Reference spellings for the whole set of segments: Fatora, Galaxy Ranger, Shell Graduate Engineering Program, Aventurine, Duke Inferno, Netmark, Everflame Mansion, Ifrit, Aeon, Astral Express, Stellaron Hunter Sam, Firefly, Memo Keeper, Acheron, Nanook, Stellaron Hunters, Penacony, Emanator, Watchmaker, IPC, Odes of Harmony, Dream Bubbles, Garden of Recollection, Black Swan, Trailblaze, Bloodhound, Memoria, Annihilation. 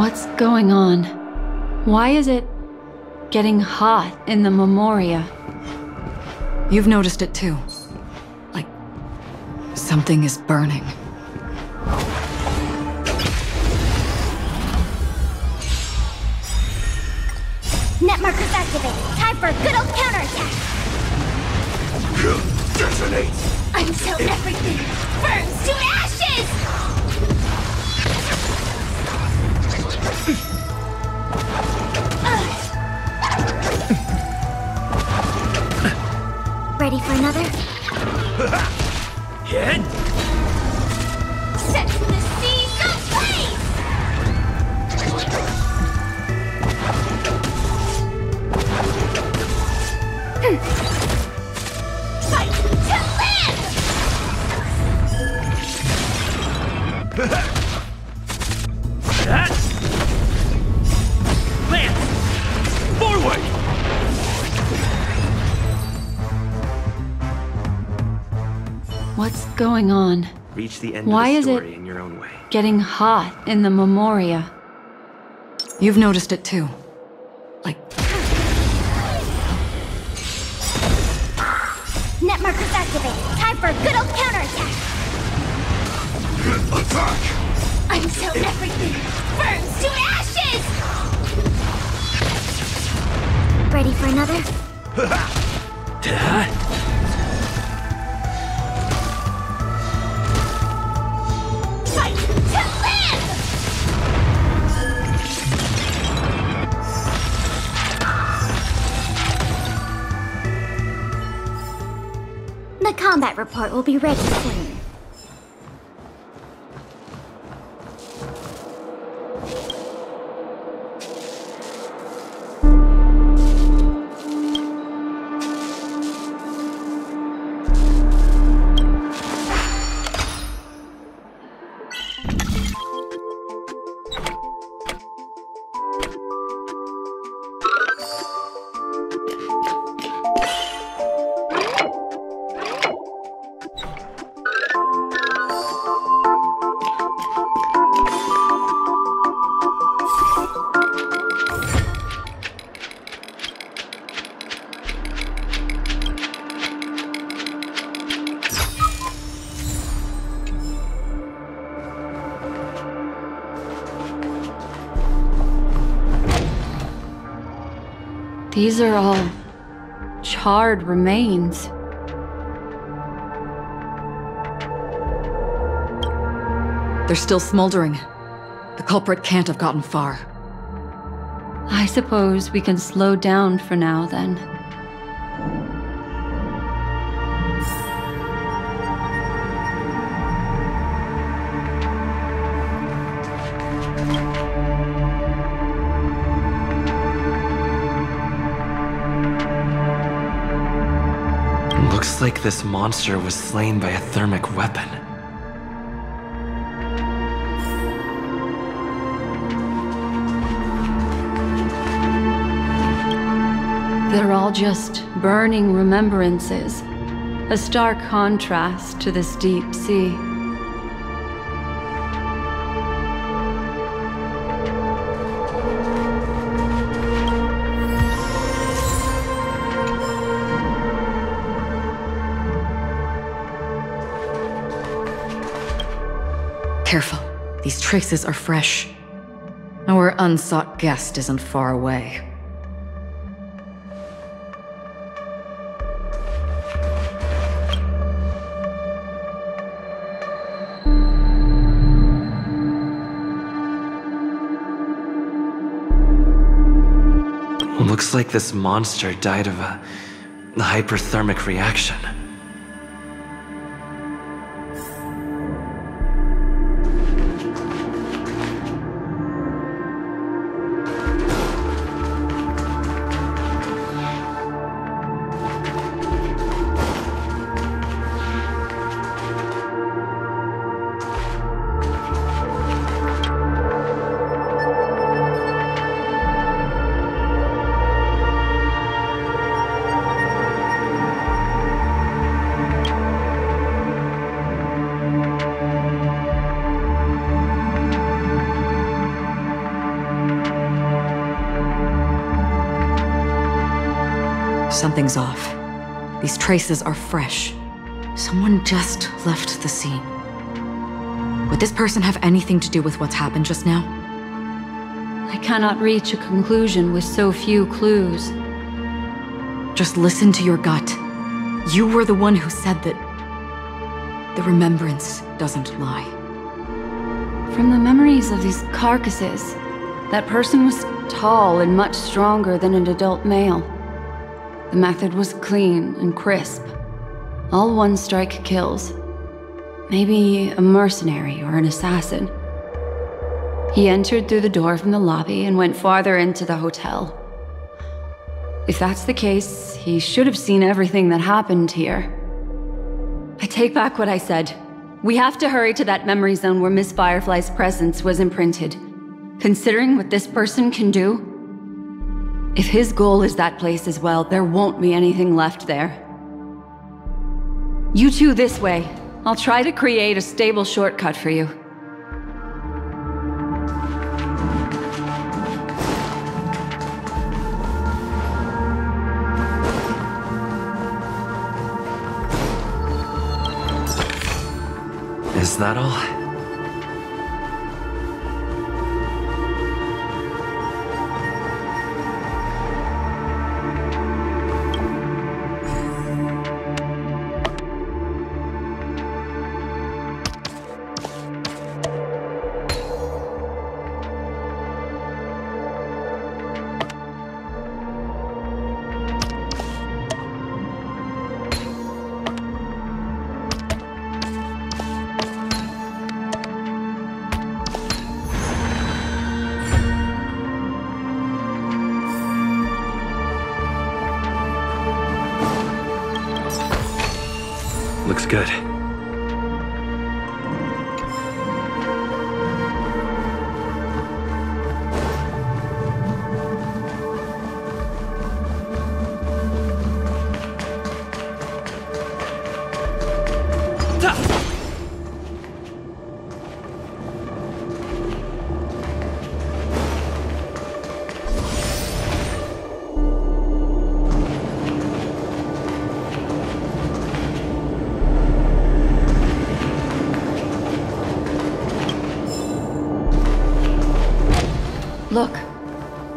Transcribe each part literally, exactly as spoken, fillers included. What's going on? Why is it getting hot in the Memoria? You've noticed it too. Like, something is burning. Netmarkers activated. Time for a good old counterattack. Detonate! Until everything burns to ashes! Ready for another? Yeah. Set the seas ablaze! Fight to live! That? Lance! Forward! What's going on? Reach the end Why of the story is it in your own way. Getting hot in the Memoria? You've noticed it too. Like... Netmarkers activated. Time for a good old counterattack. Attack! Until everything burns to ashes! Ready for another? Fight to live! The combat report will be ready soon. These are all charred remains. They're still smoldering. The culprit can't have gotten far. I suppose we can slow down for now, then. Like this monster was slain by a thermic weapon. They're all just burning remembrances, a stark contrast to this deep sea. Careful. These traces are fresh. Our unsought guest isn't far away. Looks like this monster died of a hyperthermic reaction. Something's off. These traces are fresh. Someone just left the scene. Would this person have anything to do with what's happened just now? I cannot reach a conclusion with so few clues. Just listen to your gut. You were the one who said that the remembrance doesn't lie. From the memories of these carcasses, that person was tall and much stronger than an adult male. The method was clean and crisp. All one strike kills. Maybe a mercenary or an assassin. He entered through the door from the lobby and went farther into the hotel. If that's the case, he should have seen everything that happened here. I take back what I said. We have to hurry to that memory zone where Miss Firefly's presence was imprinted. Considering what this person can do, if his goal is that place as well, there won't be anything left there. You two this way. I'll try to create a stable shortcut for you. Is that all?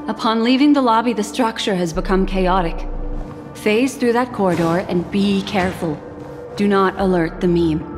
Upon leaving the lobby, the structure has become chaotic. Phase through that corridor and be careful. Do not alert the meme.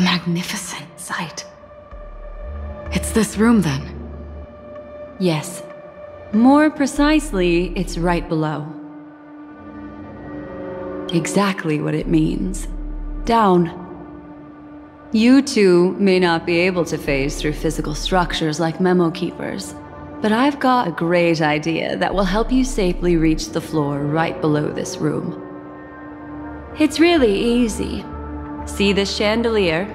Magnificent sight. It's this room, then? Yes. More precisely, it's right below. Exactly what it means. Down. You two may not be able to phase through physical structures like Memo Keepers, but I've got a great idea that will help you safely reach the floor right below this room. It's really easy. See this chandelier?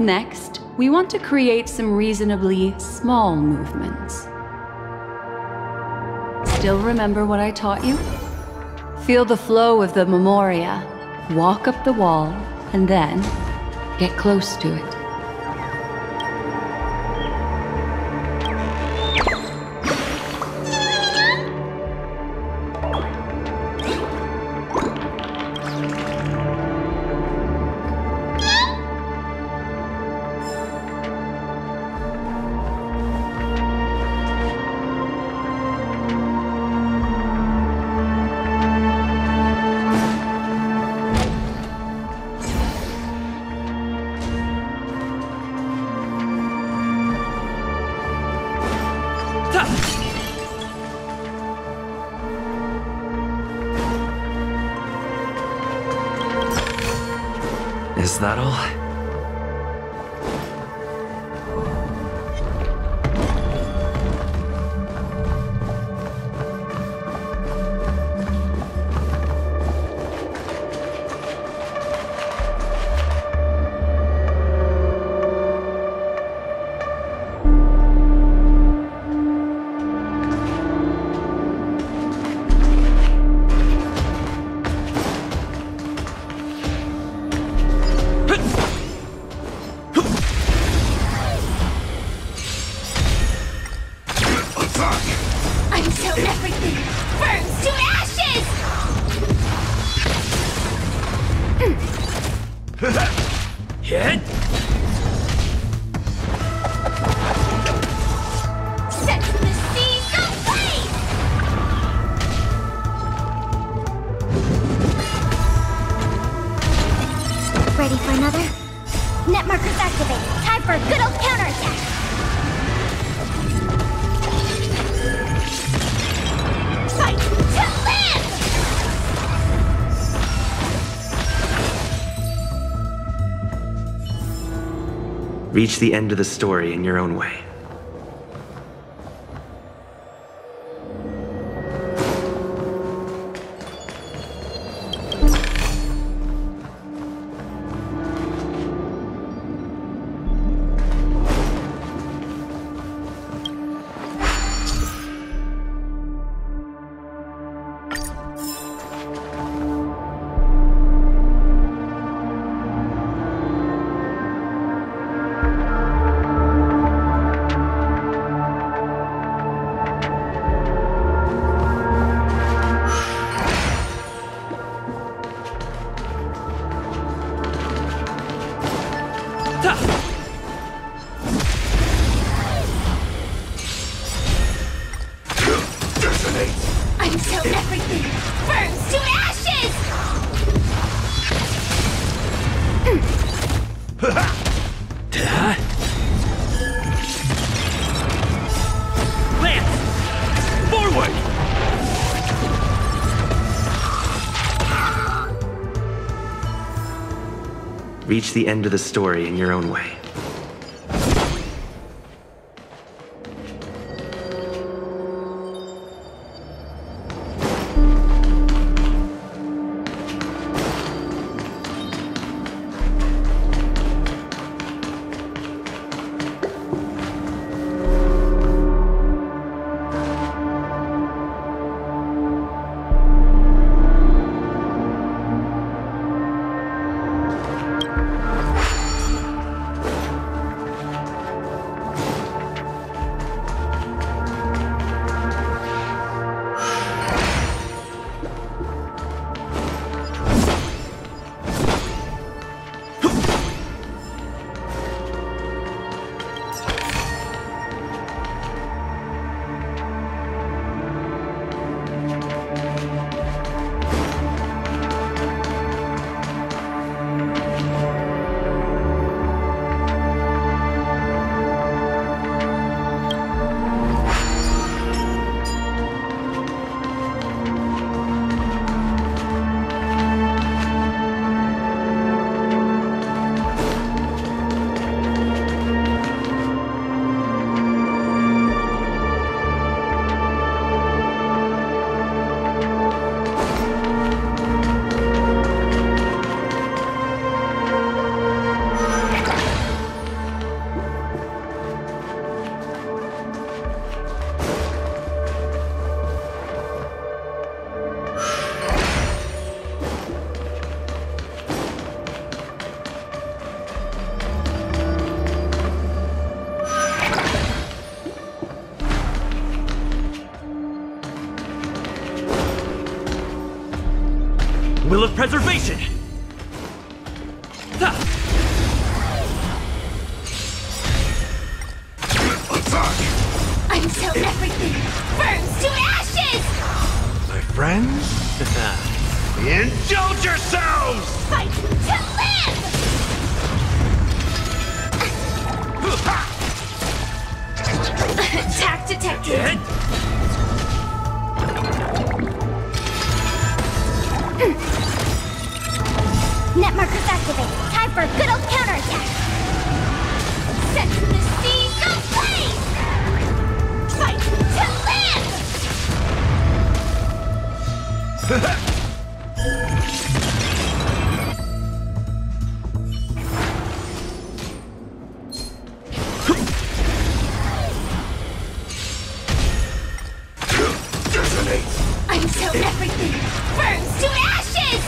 Next, we want to create some reasonably small movements. Still remember what I taught you? Feel the flow of the Memoria, walk up the wall, and then get close to it. Is that all? Reach the end of the story in your own way. reach the end of the story in your own way. Preservation! Until everything burns to ashes! My friends? Indulge yourselves! Fight to live! Attack detected! Yeah. Netmark is activated. Time for a good old counterattack. Set to the sea, go blaze! Fight to live! Until everything burns to ashes!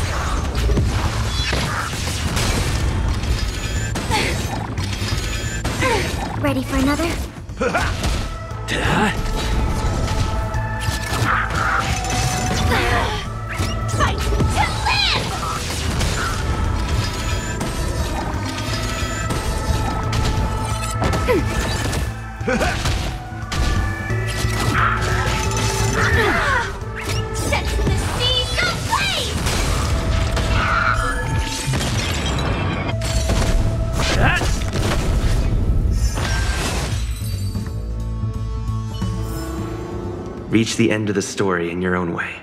Ready for another? Fight to live! Set to the sea, go blaze! Reach the end of the story in your own way.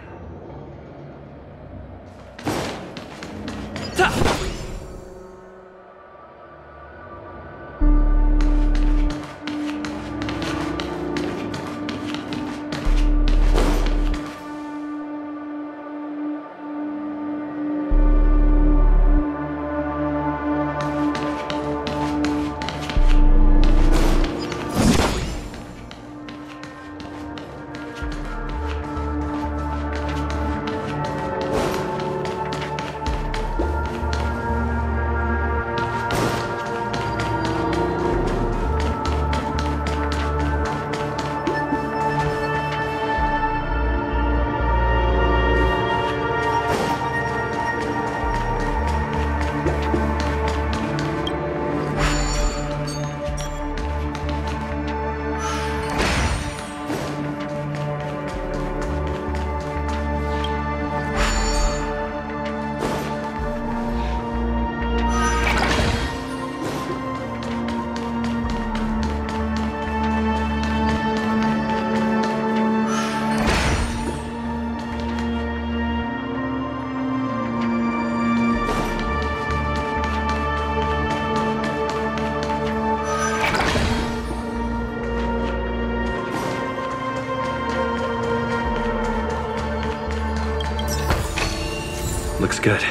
Looks good.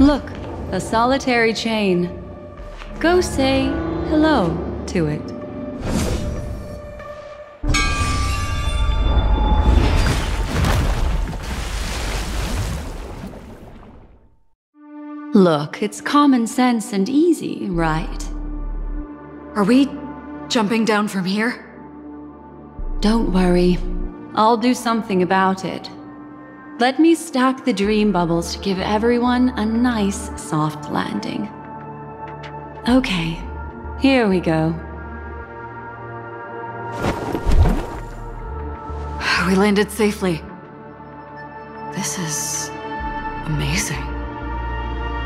Look, a solitary chain. Go say hello to it. Look, it's common sense and easy, right? Are we jumping down from here? Don't worry. I'll do something about it. Let me stack the dream bubbles to give everyone a nice soft landing. Okay, here we go. We landed safely. This is amazing.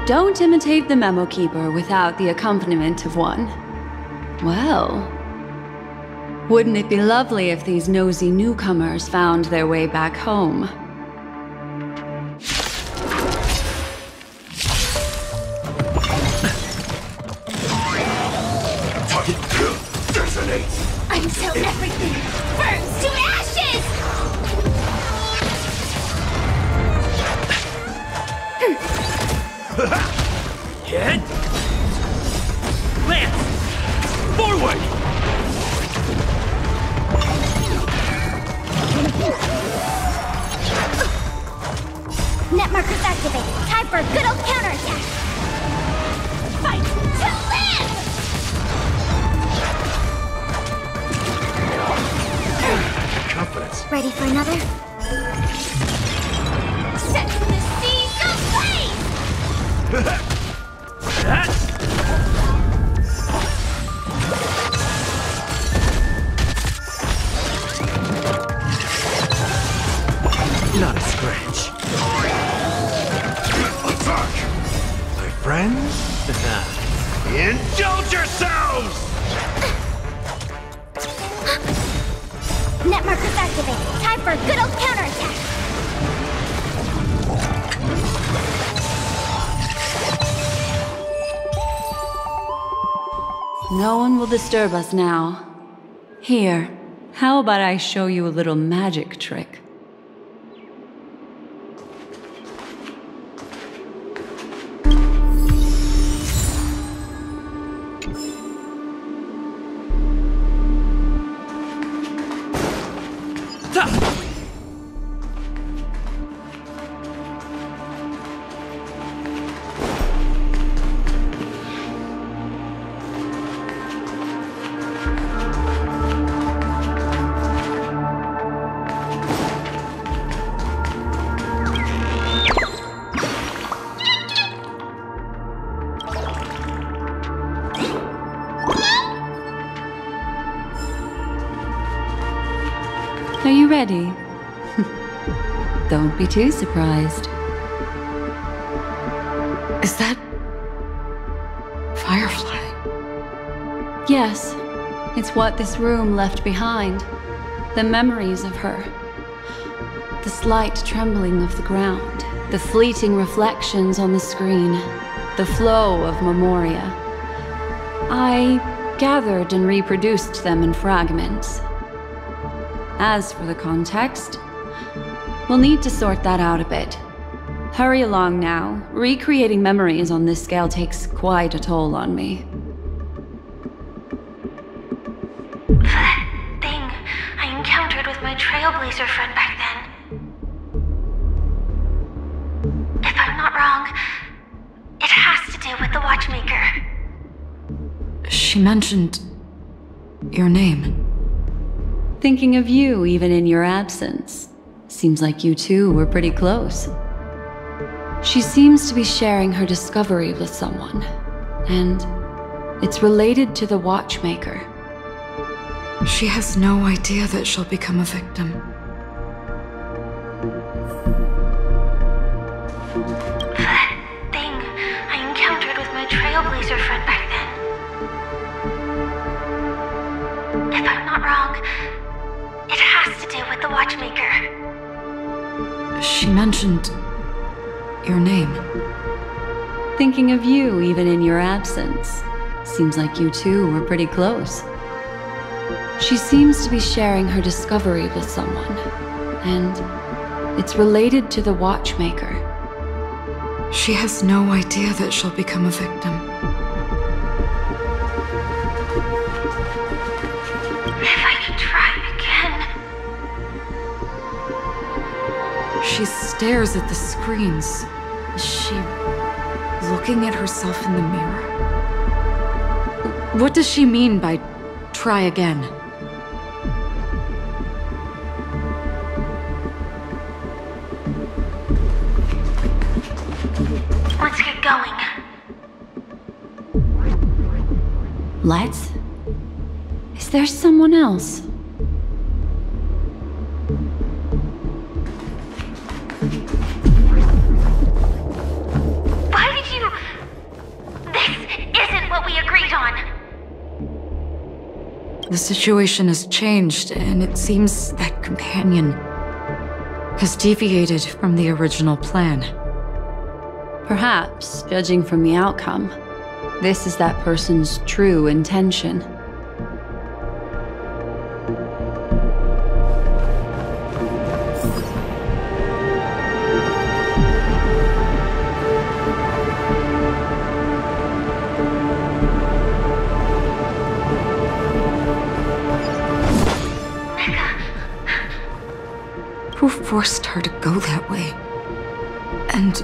Don't imitate the Memo Keeper without the accompaniment of one. Well, wouldn't it be lovely if these nosy newcomers found their way back home? Target detonates! Until everything burns to ashes! Head! Lance! Forward! Netmarkers activated. Time for a good old counterattack. Fight to live! Confidence. Ready for another? Set the seas ablaze! That's not a scratch. Attack! My friends? Indulge yourselves! Netmarkers activated. Time for a good old counterattack. No one will disturb us now. Here, how about I show you a little magic trick? Don't be too surprised. Is that Firefly? Yes, it's what this room left behind. The memories of her. The slight trembling of the ground. The fleeting reflections on the screen. The flow of Memoria. I gathered and reproduced them in fragments. As for the context, we'll need to sort that out a bit. Hurry along now. Recreating memories on this scale takes quite a toll on me. That thing I encountered with my trailblazer friend back then. If I'm not wrong, it has to do with the Watchmaker. She mentioned your name. Thinking of you even in your absence. Seems like you two were pretty close. She seems to be sharing her discovery with someone, and it's related to the Watchmaker. She has no idea that she'll become a victim. That thing I encountered with my trailblazer friend back then. If I'm not wrong, it has to do with the Watchmaker. She mentioned your name. Thinking of you even in your absence. Seems like you two were pretty close. She seems to be sharing her discovery with someone, and it's related to the Watchmaker. She has no idea that she'll become a victim. If I could try again. She stares at the screens. Is she looking at herself in the mirror? What does she mean by try again? Let's get going. Lights? Is there someone else? Why did you... This isn't what we agreed on. The situation has changed, and it seems that companion has deviated from the original plan. Perhaps, judging from the outcome, this is that person's true intention. Who forced her to go that way? And...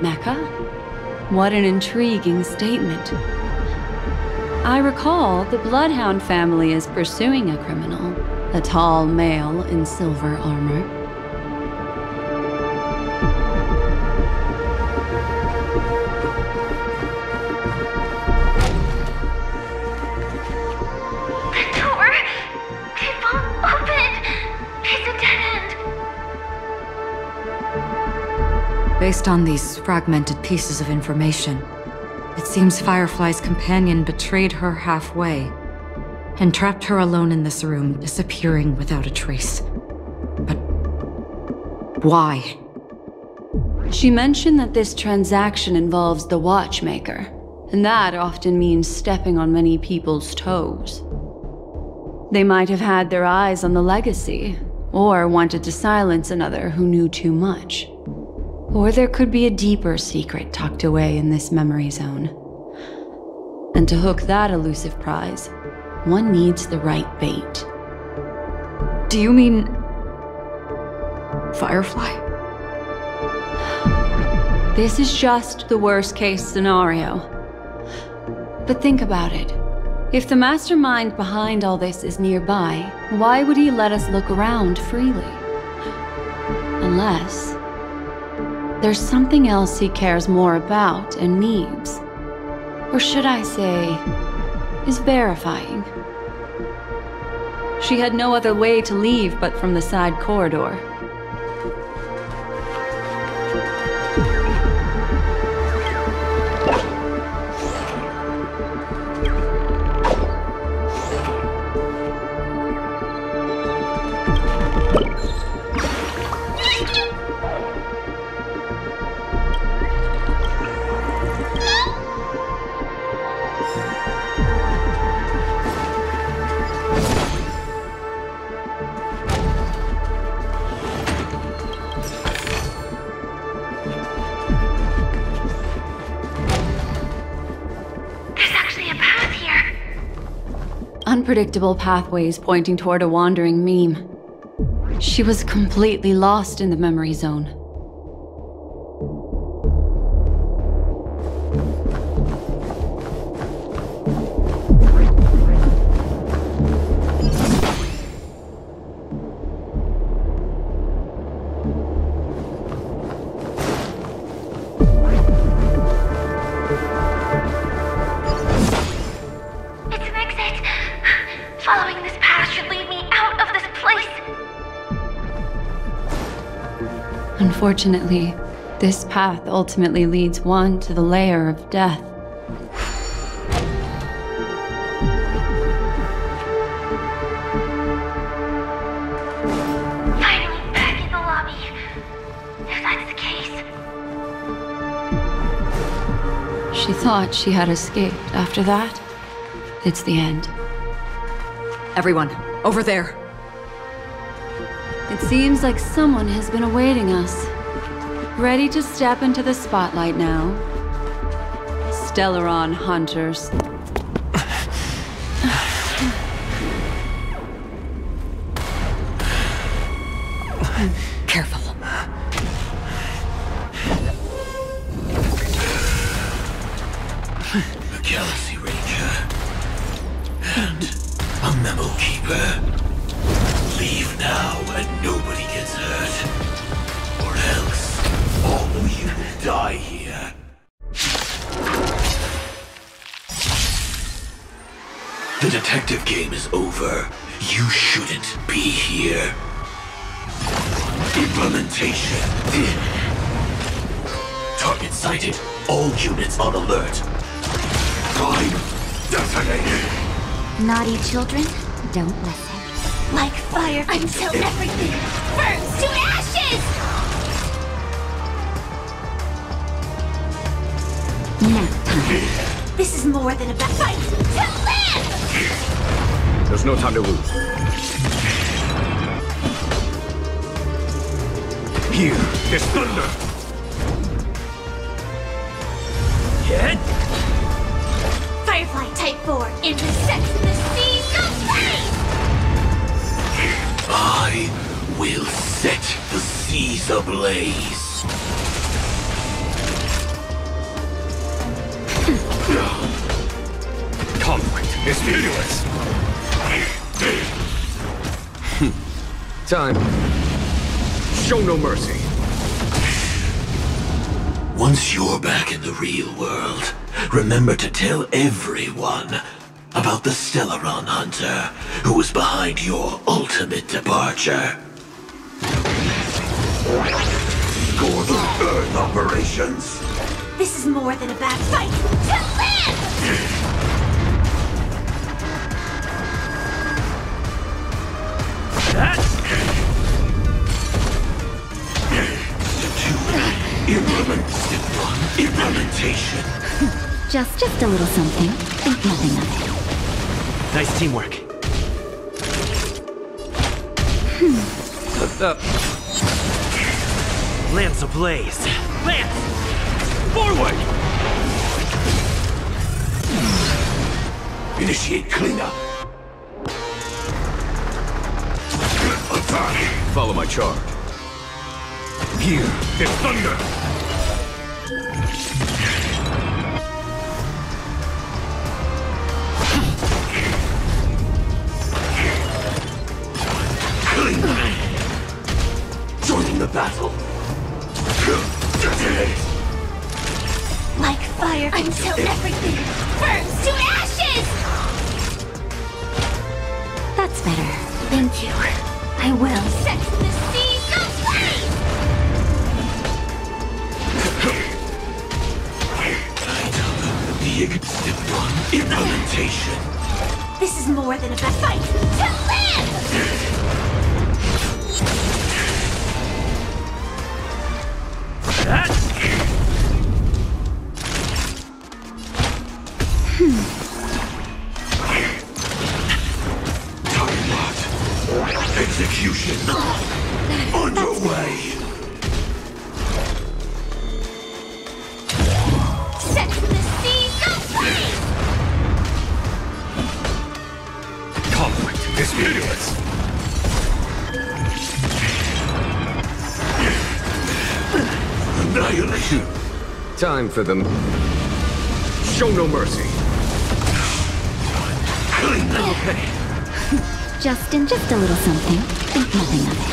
Mecca? What an intriguing statement. I recall the Bloodhound family is pursuing a criminal, a tall male in silver armor. The door! It won't open! It's a dead end! Based on these fragmented pieces of information, it seems Firefly's companion betrayed her halfway and trapped her alone in this room, disappearing without a trace. But why? She mentioned that this transaction involves the Watchmaker, and that often means stepping on many people's toes. They might have had their eyes on the legacy, or wanted to silence another who knew too much. Or there could be a deeper secret tucked away in this memory zone. And to hook that elusive prize, one needs the right bait. Do you mean... Firefly? This is just the worst-case scenario. But think about it. If the mastermind behind all this is nearby, why would he let us look around freely? Unless... there's something else he cares more about and needs. Or should I say, is verifying. She had no other way to leave but from the side corridor. Unpredictable pathways pointing toward a wandering meme. She was completely lost in the memory zone. Unfortunately, this path ultimately leads one to the layer of death. Finally back in the lobby, if that's the case. She thought she had escaped. After that, it's the end. Everyone, over there. It seems like someone has been awaiting us. Ready to step into the spotlight now. Stellaron Hunters. Careful. A Galaxy Ranger and a Memo Keeper. Leave now and nobody gets hurt, or else all of you will die here. The detective game is over. You shouldn't be here. Implementation. Target sighted. All units on alert. Prime detonated. Naughty children, don't listen. Like fire until everything burns to ashes! Now, this is more than a fight to live! There's no time to lose. Here is thunder! Yet? Firefly Type four intersects the seas of space! I will set the seas ablaze! Conflict is furious! Time. Show no mercy. Once you're back in the real world, remember to tell everyone about the Stellaron Hunter who was behind your ultimate departure. Score the Earth operations. This is more than a bad fight to live! That's... Implement step one. Implementation. Just, just a little something. Think nothing of it. Nice teamwork. Hmm. Uh, uh. Lance ablaze. Lance, forward. Initiate cleanup. Attack. Follow my charge. Here is thunder! Killing me! Joining the battle! Like fire until everything burns to ashes! That's better. Thank you. I will set the seas aflame! Step one, implementation. This is more than a bad fight to live! That? Hmm. Target locked. Execution. Oh, on your way. Furious. Annihilation. Time for them. Show no mercy. Okay. Justin, just a little something. Think nothing of it.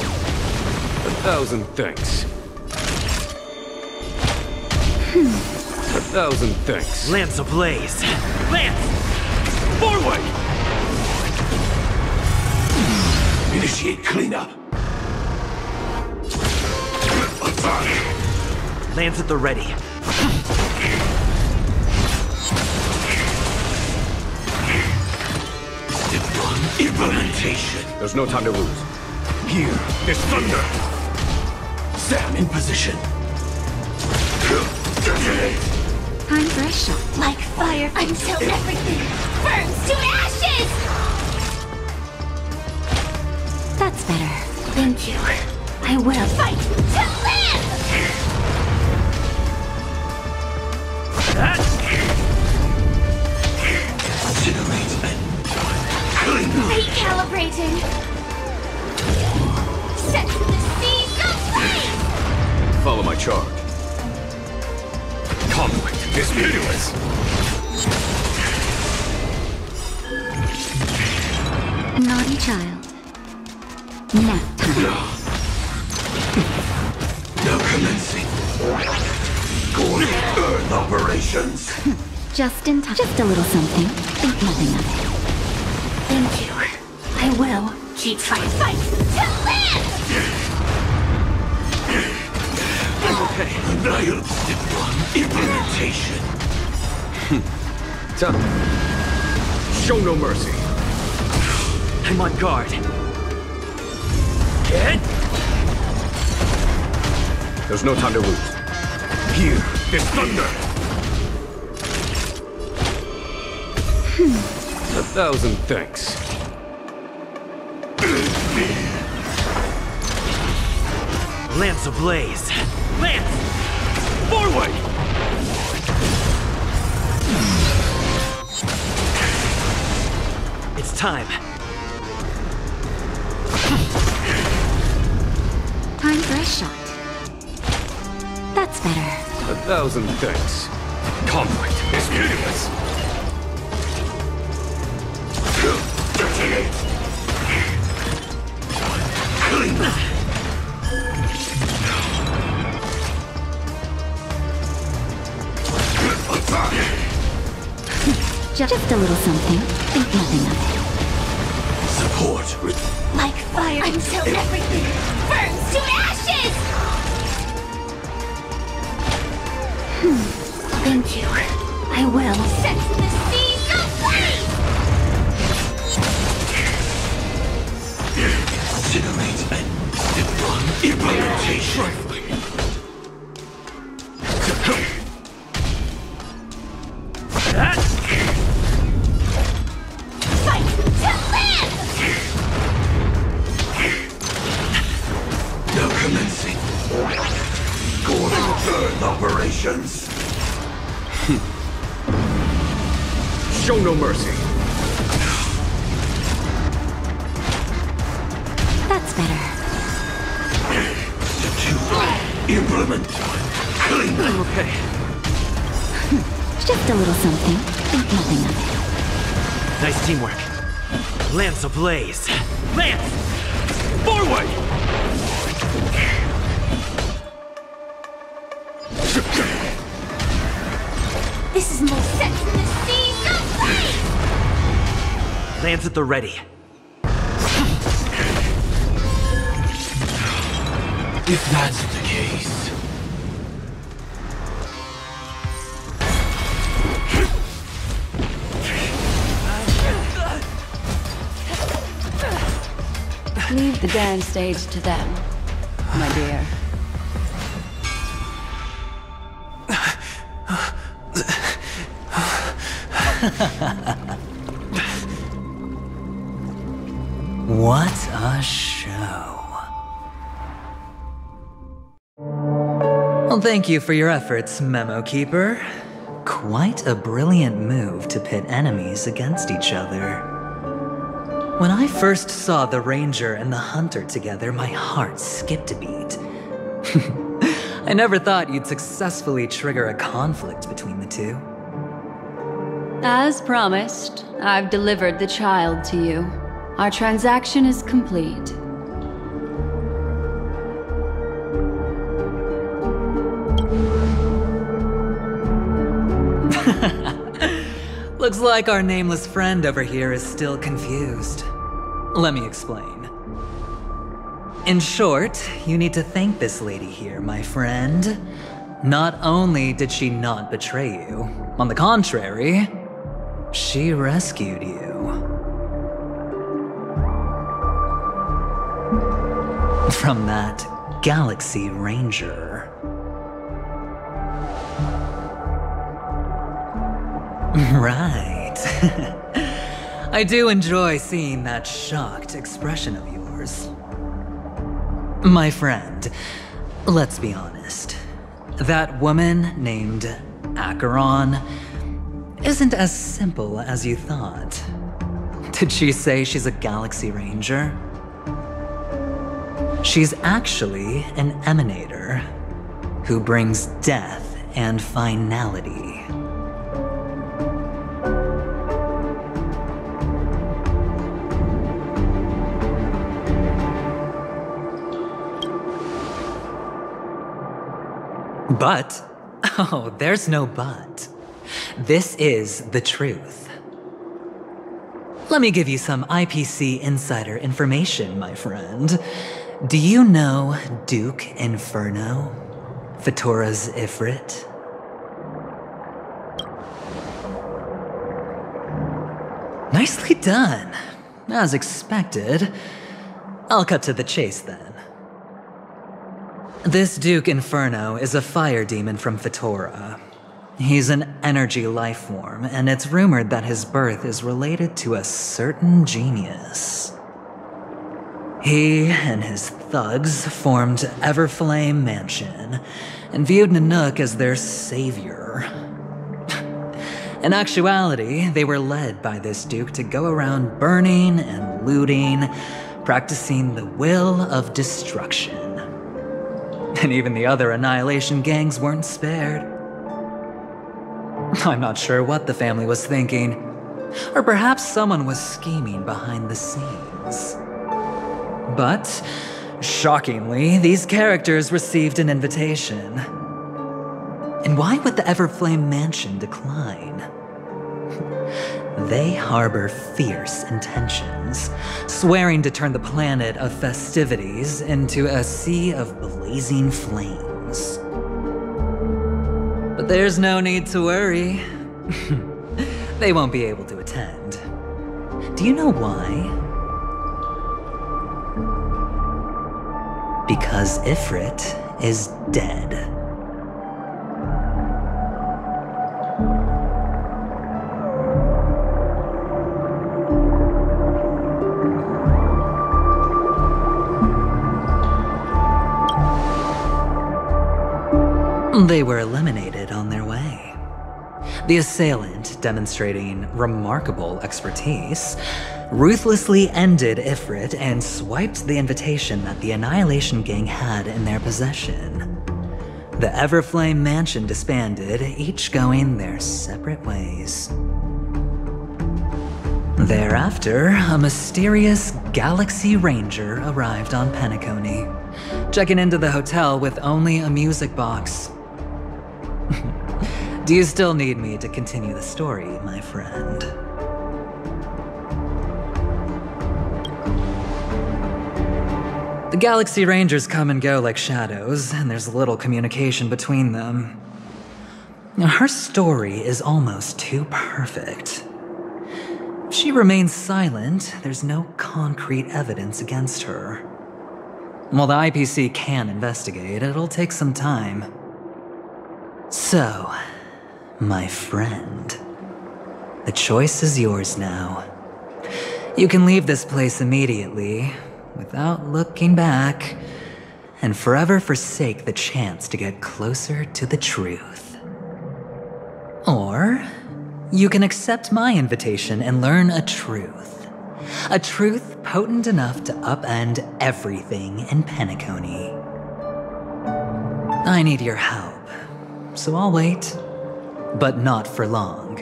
A thousand thanks. Hmm. A thousand thanks. Lance ablaze. Lance! Forward! Initiate cleanup. Attack. Lance at the ready. Step one, implementation. There's no time to lose. Here is thunder. Sam in position. Time for a shot. Like fire until everything burns to ashes. That's better. Thank you. I will fight to live! That's... Recalibrating! Set to the seas of life! Follow my charge. Conflict is beauteous! Naughty child. Nap time. No. Now commencing. Going Earth operations. Just in time. Just a little something. Think nothing of it. Thank you. I will. Keep fighting. Fight to live! I'm okay. Annihilation. Implementation. Tough. Show no mercy. I'm on guard. Get? There's no time to lose. Here is thunder. Hmm. A thousand thanks. Lance ablaze. Lance, forward! It's time. Time for a shot. That's better. A thousand thanks. Conflict is beauteous. Just a little something. Think nothing of it. Support with... Like fire until everything burns to ashes! Hmm. Thank you. I will. Set the seas of life! Incinerate and divine implementation. Show no mercy. That's better. Implement. I'm okay. Just a little something. Think nothing of it. Nice teamwork. Lance ablaze. Lance! Forward! This is more sense than the seas of life! Lance at the ready. If that's the case... Leave the dance stage to them, my dear. What a show. Well, thank you for your efforts, Memo Keeper. Quite a brilliant move to pit enemies against each other. When I first saw the Ranger and the Hunter together, my heart skipped a beat. I never thought you'd successfully trigger a conflict between the two. As promised, I've delivered the child to you. Our transaction is complete. Looks like our nameless friend over here is still confused. Let me explain. In short, you need to thank this lady here, my friend. Not only did she not betray you, on the contrary, she rescued you. From that Galaxy Ranger. Right. I do enjoy seeing that shocked expression of yours. years. My friend, let's be honest. That woman named Acheron isn't as simple as you thought. Did she say she's a Galaxy Ranger? She's actually an Emanator who brings death and finality. But, oh, there's no but. This is the truth. Let me give you some I P C insider information, my friend. Do you know Duke Inferno, Fatora's Ifrit? Nicely done, as expected. I'll cut to the chase then. This Duke Inferno is a fire demon from Fatora. He's an energy life form, and it's rumored that his birth is related to a certain genius. He and his thugs formed Everflame Mansion and viewed Nanook as their savior. In actuality, they were led by this Duke to go around burning and looting, practicing the will of destruction. And even the other Annihilation gangs weren't spared. I'm not sure what the family was thinking, or perhaps someone was scheming behind the scenes. But, shockingly, these characters received an invitation. And why would the Everflame Mansion decline? They harbor fierce intentions, swearing to turn the planet of festivities into a sea of blazing flames. But there's no need to worry. They won't be able to attend. Do you know why? Because Ifrit is dead. They were eliminated on their way. The assailant, demonstrating remarkable expertise, ruthlessly ended Ifrit and swiped the invitation that the Annihilation gang had in their possession. The Everflame Mansion disbanded, each going their separate ways. Thereafter, a mysterious Galaxy Ranger arrived on Penacony, checking into the hotel with only a music box. Do you still need me to continue the story, my friend? The Galaxy Rangers come and go like shadows, and there's little communication between them. Now, her story is almost too perfect. If she remains silent, there's no concrete evidence against her. While the I P C can investigate, it'll take some time. So, my friend, the choice is yours now. You can leave this place immediately, without looking back, and forever forsake the chance to get closer to the truth. Or, you can accept my invitation and learn a truth. A truth potent enough to upend everything in Penacony. I need your help. So I'll wait, but not for long.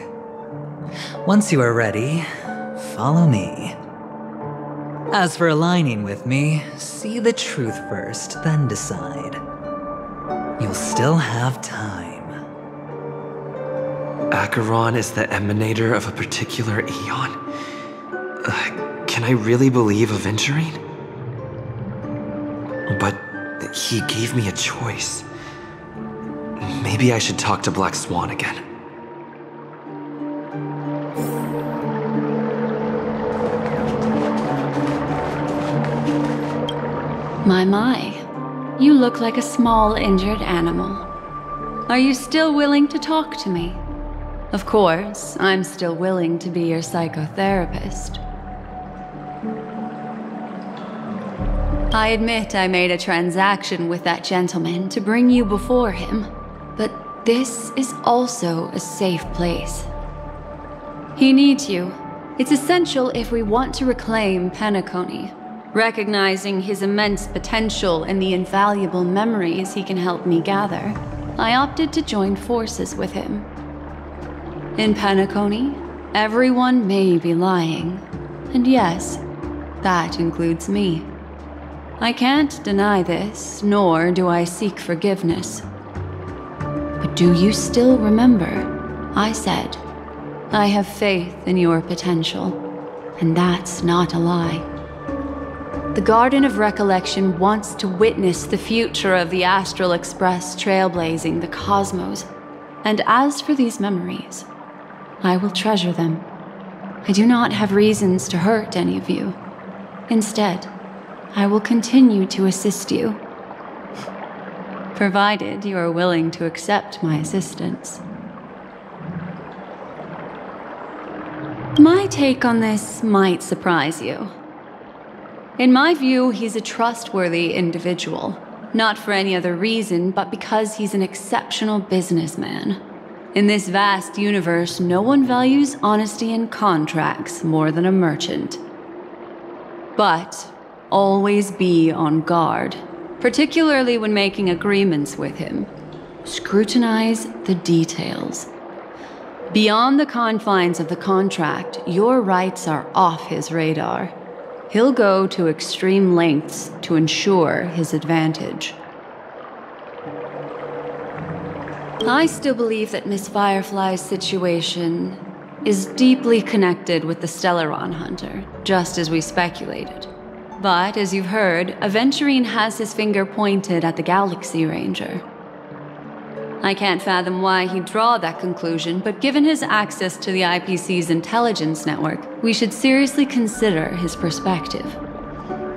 Once you are ready, follow me. As for aligning with me, see the truth first, then decide. You'll still have time. Acheron is the emanator of a particular Aeon? Uh, can I really believe Aventurine? But he gave me a choice. Maybe I should talk to Black Swan again. My, my. You look like a small, injured animal. Are you still willing to talk to me? Of course, I'm still willing to be your psychotherapist. I admit I made a transaction with that gentleman to bring you before him, but this is also a safe place. He needs you. It's essential if we want to reclaim Penacony, recognizing his immense potential and the invaluable memories he can help me gather. I opted to join forces with him. In Penacony, everyone may be lying, and yes, that includes me. I can't deny this, nor do I seek forgiveness. But do you still remember? I said, I have faith in your potential, and that's not a lie. The Garden of Recollection wants to witness the future of the Astral Express trailblazing the cosmos, and as for these memories, I will treasure them. I do not have reasons to hurt any of you. Instead, I will continue to assist you, provided you are willing to accept my assistance. My take on this might surprise you. In my view, he's a trustworthy individual, not for any other reason, but because he's an exceptional businessman. In this vast universe, no one values honesty and contracts more than a merchant. But always be on guard, particularly when making agreements with him. Scrutinize the details. Beyond the confines of the contract, your rights are off his radar. He'll go to extreme lengths to ensure his advantage. I still believe that Miss Firefly's situation is deeply connected with the Stellaron Hunter, just as we speculated. But, as you've heard, Aventurine has his finger pointed at the Galaxy Ranger. I can't fathom why he'd draw that conclusion, but given his access to the I P C's intelligence network, we should seriously consider his perspective.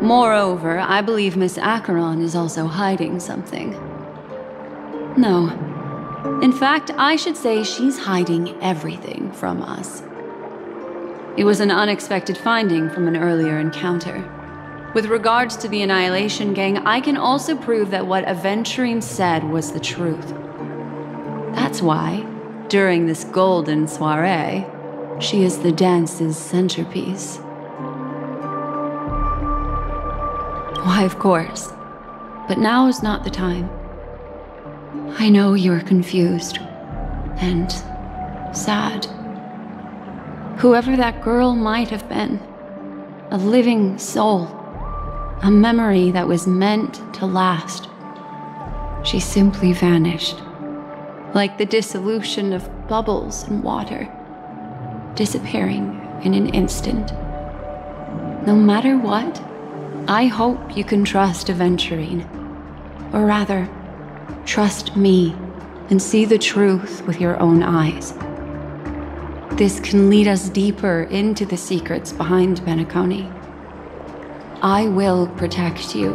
Moreover, I believe Miss Acheron is also hiding something. No. In fact, I should say she's hiding everything from us. It was an unexpected finding from an earlier encounter. With regards to the Annihilation gang, I can also prove that what Aventurine said was the truth. That's why, during this golden soiree, she is the dance's centerpiece. Why, of course. But now is not the time. I know you're confused and sad. Whoever that girl might have been, a living soul. A memory that was meant to last. She simply vanished, like the dissolution of bubbles in water, disappearing in an instant. No matter what, I hope you can trust Aventurine, or rather, trust me and see the truth with your own eyes. This can lead us deeper into the secrets behind Penacony. I will protect you.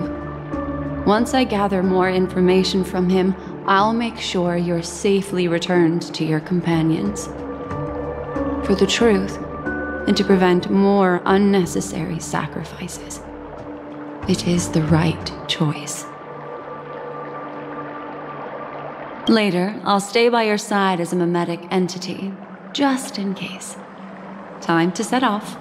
Once I gather more information from him, I'll make sure you're safely returned to your companions. For the truth, and to prevent more unnecessary sacrifices, it is the right choice. Later, I'll stay by your side as a memetic entity, just in case. Time to set off.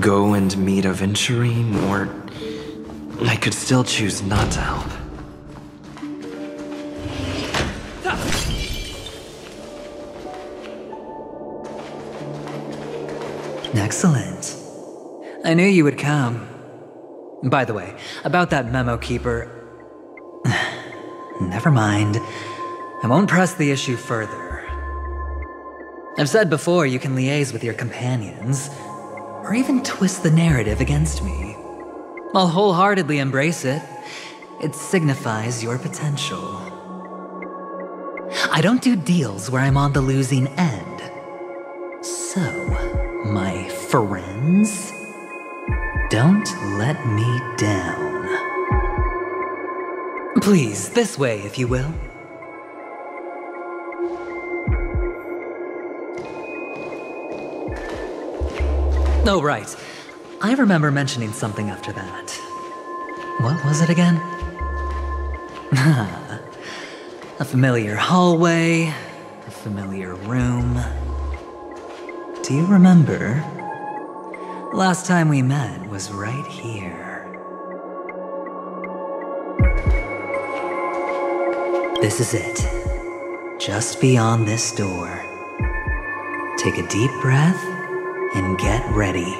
Go and meet Aventurine, or I could still choose not to help. Excellent. I knew you would come. By the way, about that Memo Keeper... Never mind. I won't press the issue further. I've said before you can liaise with your companions, or even twist the narrative against me. I'll wholeheartedly embrace it. It signifies your potential. I don't do deals where I'm on the losing end. So, my friends, don't let me down. Please, this way, if you will. Oh, right. I remember mentioning something after that. What was it again? A familiar hallway, a familiar room. Do you remember? Last time we met was right here. This is it. Just beyond this door. Take a deep breath and get ready.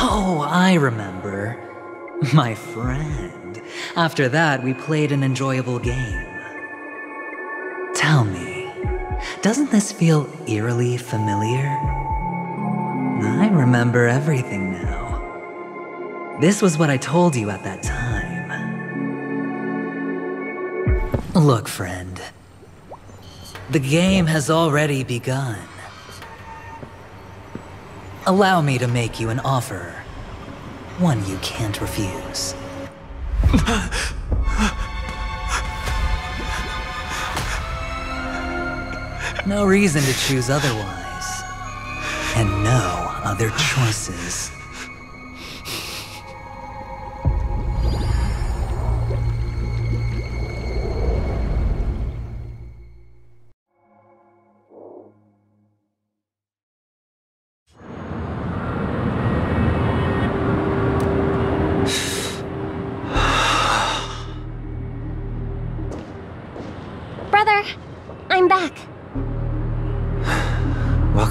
Oh, I remember. My friend. After that, we played an enjoyable game. Tell me, doesn't this feel eerily familiar? I remember everything now. This was what I told you at that time. Look, friend. The game has already begun. Allow me to make you an offer. One you can't refuse. No reason to choose otherwise. And no other choices.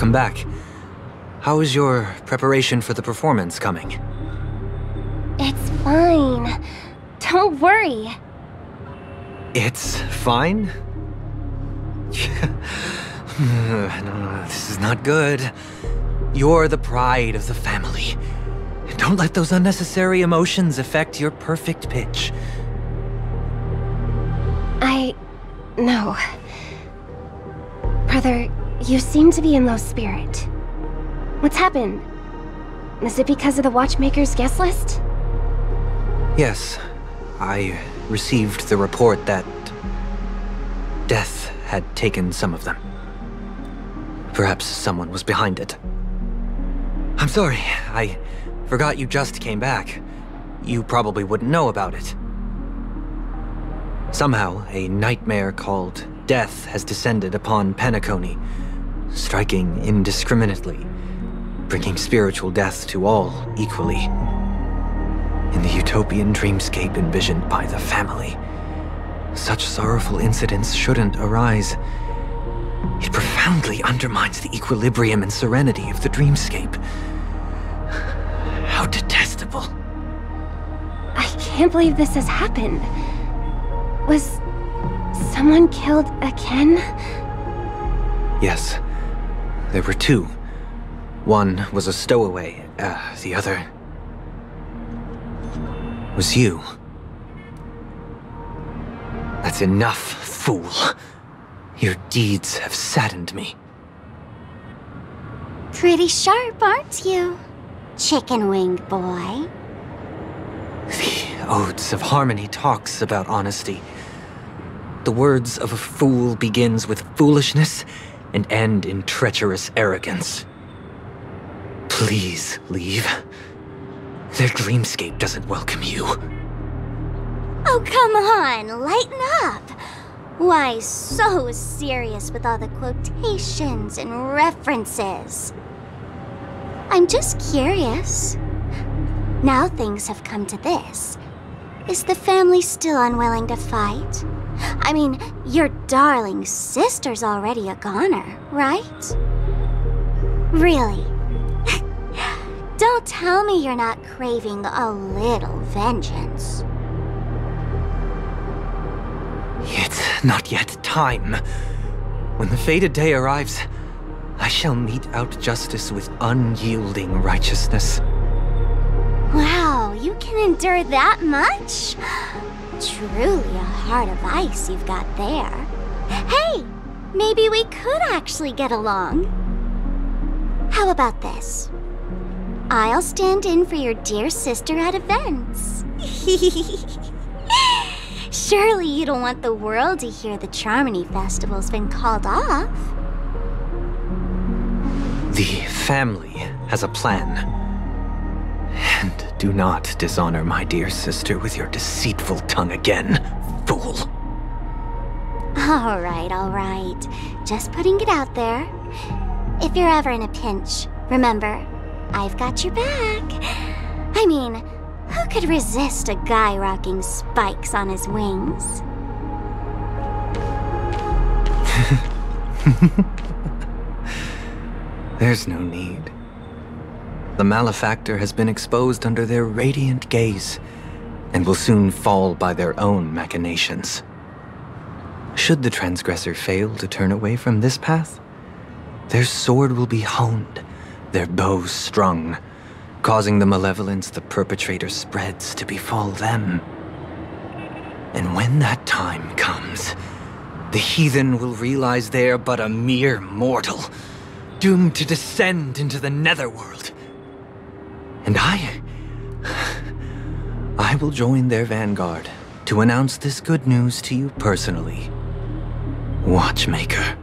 Back. How is your preparation for the performance coming? It's fine. Don't worry. It's fine? no, no, this is not good. You're the pride of the family. Don't let those unnecessary emotions affect your perfect pitch. I... no. Brother... You seem to be in low spirit. What's happened? Is it because of the Watchmaker's guest list? Yes. I received the report that... death had taken some of them. Perhaps someone was behind it. I'm sorry. I forgot you just came back. You probably wouldn't know about it. Somehow, a nightmare called Death has descended upon Penacony, striking indiscriminately, bringing spiritual death to all equally. In the utopian dreamscape envisioned by the family, such sorrowful incidents shouldn't arise. It profoundly undermines the equilibrium and serenity of the dreamscape. How detestable. I can't believe this has happened. Was someone killed again? Yes. There were two. One was a stowaway. Uh, the other... was you. That's enough, fool. Your deeds have saddened me. Pretty sharp, aren't you, chicken wing boy? The Odes of Harmony talks about honesty. The words of a fool begins with foolishness and end in treacherous arrogance. Please leave. Their dreamscape doesn't welcome you. Oh, come on, lighten up. Why so serious with all the quotations and references? I'm just curious. Now things have come to this. Is the family still unwilling to fight? I mean, your darling sister's already a goner, right? Really? Don't tell me you're not craving a little vengeance. It's not yet time. When the fated day arrives, I shall mete out justice with unyielding righteousness. Wow, you can endure that much? Truly a heart of ice you've got there. Hey, maybe we could actually get along. How about this? I'll stand in for your dear sister at events. Surely you don't want the world to hear the Charmony Festival's been called off. The family has a plan. And do not dishonor my dear sister with your deceitful tongue again, fool. All right, all right. Just putting it out there. If you're ever in a pinch, remember, I've got your back. I mean, who could resist a guy rocking spikes on his wings? There's no need. The malefactor has been exposed under their radiant gaze and will soon fall by their own machinations. Should the transgressor fail to turn away from this path, their sword will be honed, their bow strung, causing the malevolence the perpetrator spreads to befall them. And when that time comes, the heathen will realize they are but a mere mortal, doomed to descend into the netherworld. And I... I will join their vanguard to announce this good news to you personally, Watchmaker.